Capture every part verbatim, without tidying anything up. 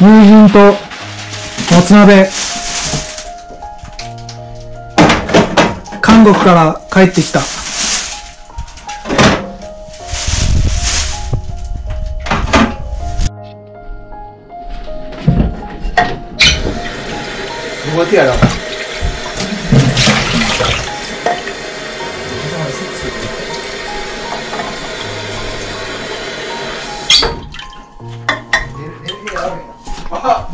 友人ともつ鍋。韓国から帰ってきた。어떻게 알아? 아,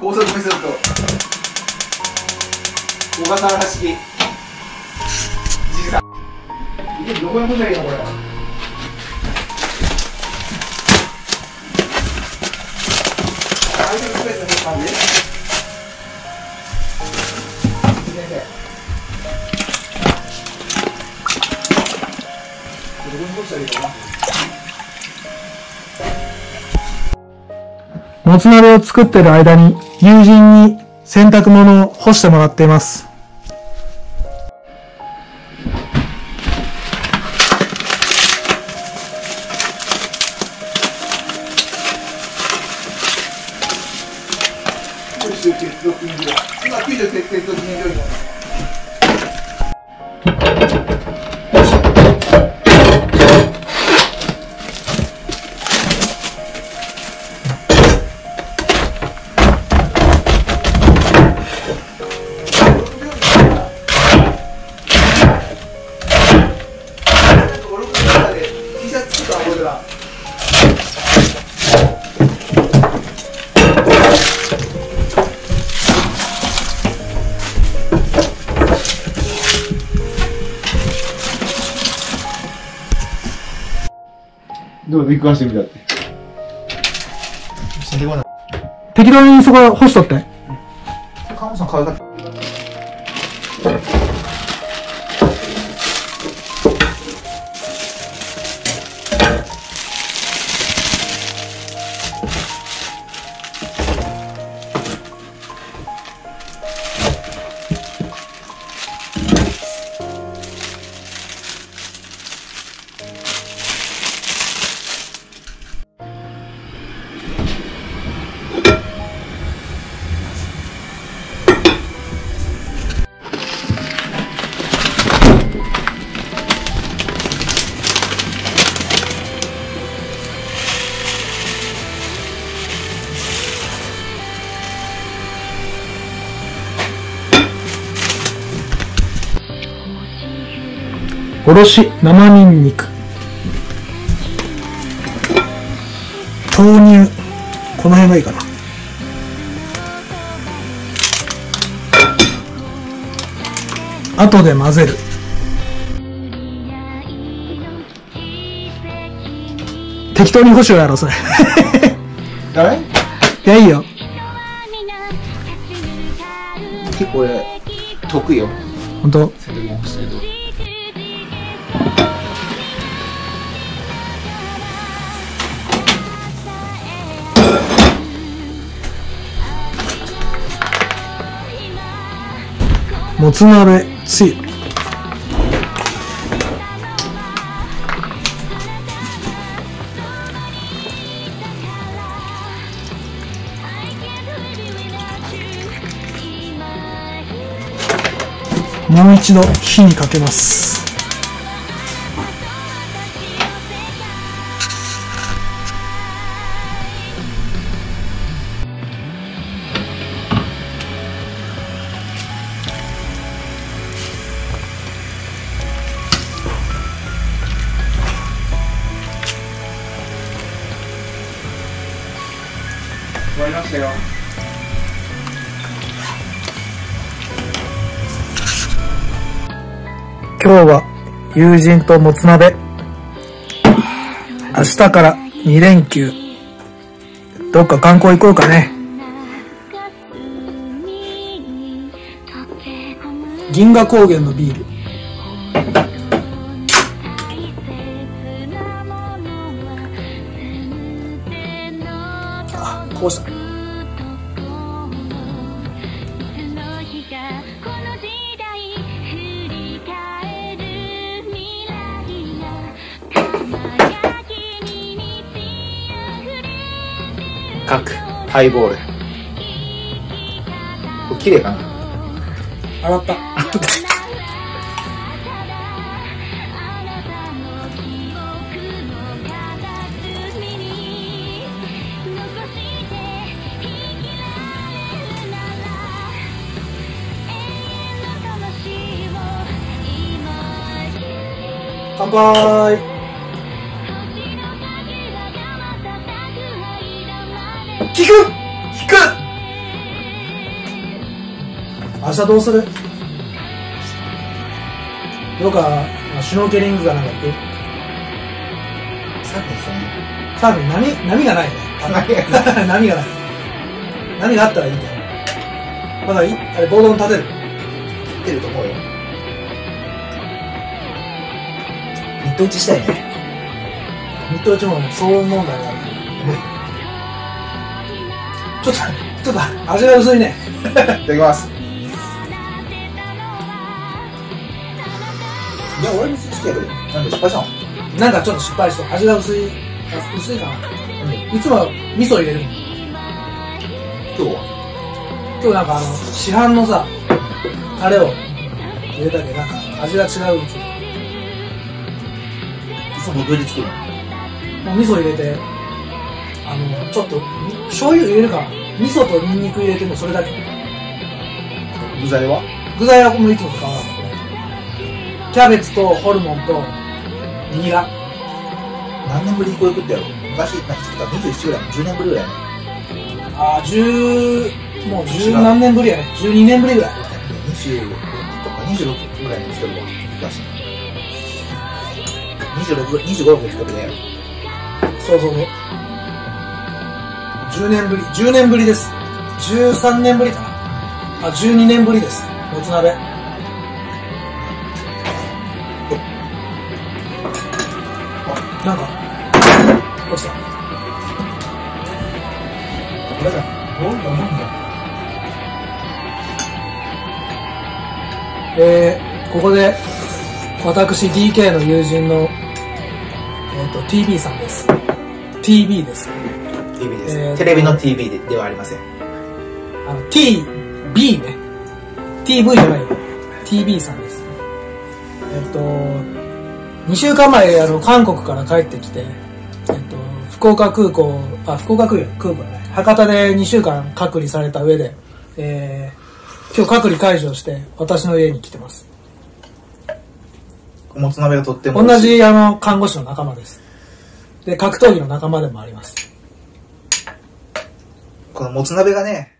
고소야, 고소, 고소, 또 오가사를 하시기. 이게 요거 해보자이야 뭐야? 아이들 집에서 해봤네.もつ鍋を作ってる間に友人に洗濯物を干してもらっています。見返してみたって適当にそこ干しとって。カモさん可愛かった。おろし生ニンニク、豆乳、この辺がいいかな。後で混ぜる。適当に干しをやろうそれ。あれ？いやいいよ。結構俺得意よ。本当？洗濯物干してると。もつ鍋つゆ。もう一度火にかけます。終わりましたよ。今日は友人ともつ鍋。明日からに連休。どっか観光行こうかね。銀河高原のビール。こうした。角ハイボール。これ綺麗かな。洗った。乾杯。聞く聞く明日どうする？どうかシュノーケリングがなんか行く？サーフィンですね。サーフィン波、波がないね。波がない。波があったらいいんだよ。まだいあれボードに立てる？立ってると思うよ。ミッド打ちしたいね。ミッド打ちもそう思うんだよ。ちょっと、ちょっと味が薄いね。いただきます。いや、俺も好きだけど、なんか失敗したの？なんかちょっと失敗した。味が薄い、薄いかな。うん、いつもは味噌入れる。今日は？今日なんかあの、市販のさ、タレを入れたけど、なんか味が違う。いつもどうやって作るの？もう味噌入れて、あの、ちょっと、醤油入れるかな。味噌とニンニク入れてもそれだけ。具材は具材はもういつも使わない。キャベツとホルモンとニラ。何年ぶりにこういうことやろう。昔行った人がにじゅうななぐらいのじゅうねんぶりぐらいね。ああ、じゅう、もうじゅうなんねんぶりやね。じゅうにねんぶりぐらい。にじゅうろくとかにじゅうろくぐらいの人が昔。にじゅうろく、にじゅうごの人でね。そうそうね。じゅうねんぶり、じゅうねんぶりです。じゅうさんねんぶりかな。あ、じゅうにねんぶりです。もつ鍋。なんか、どうした？これだ。なんだなんだ。えー、ここで、私 ディーケー の友人の、えっと、ティービー さんです。ティービー です。ティービー です、えー、テレビの ティービー で, ではありません。あの ティービー ね。ティーブイ じゃないよ。ティービー さんです。えっと、にしゅうかんまえ、あの、韓国から帰ってきて、えっと、福岡空港、あ、福岡空港じゃない。博多でにしゅうかん隔離された上で、えー、今日隔離解除して、私の家に来てます。もつ鍋がとっても。同じ、あの、看護師の仲間です。で、格闘技の仲間でもあります。このもつ鍋がね、